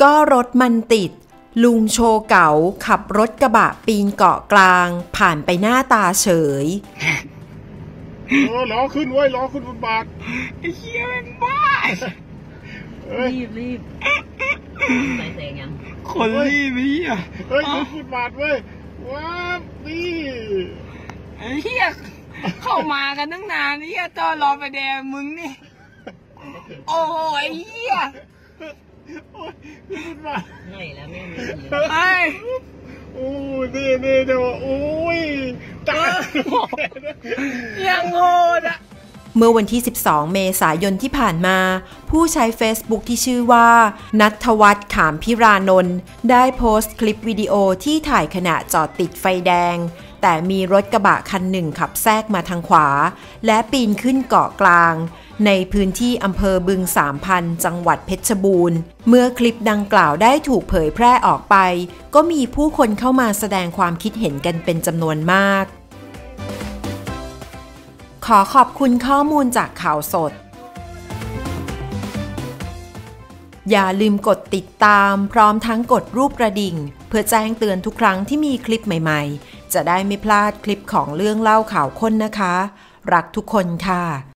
ก็รถมันติดลุงโชเก๋าขับรถกระบะปีนเกาะกลางผ่านไปหน้าตาเฉยล้อขึ้นไว้ล้อขึ้นบนบาทไอ้เชี่ยแม่งบ้ารีบใส่เสียงยังคนรีบนี่อ่ะเฮ้ยขึ้นบาทเว้ยว้าวนี่ไอ้เชี่ยเข้ามากันตั้งนานนี่จอรอไปแดงมึงนี่โอ้ยเชี่ยโอ้ยขึ้นบาทไหนแล้วแม่งไอ้โอ้ยนี่เดี๋ยวโอ้ยยังโหดอ่ะเมื่อวันที่12เมษายนที่ผ่านมาผู้ใช้ Facebook ที่ชื่อว่าณัฐวัฒน์ขามพิรานนท์ได้โพสต์คลิปวิดีโอที่ถ่ายขณะจอดติดไฟแดงแต่มีรถกระบะคันหนึ่งขับแทรกมาทางขวาและปีนขึ้นเกาะกลางในพื้นที่อำเภอบึงสามพันธุ์จังหวัดเพชรบูรณ์เมื่อคลิปดังกล่าวได้ถูกเผยแพร่ออกไปก็มีผู้คนเข้ามาแสดงความคิดเห็นกันเป็นจำนวนมากขอขอบคุณข้อมูลจากข่าวสดอย่าลืมกดติดตามพร้อมทั้งกดรูปกระดิ่งเพื่อแจ้งเตือนทุกครั้งที่มีคลิปใหม่ๆจะได้ไม่พลาดคลิปของเรื่องเล่าข่าวค้นนะคะรักทุกคนค่ะ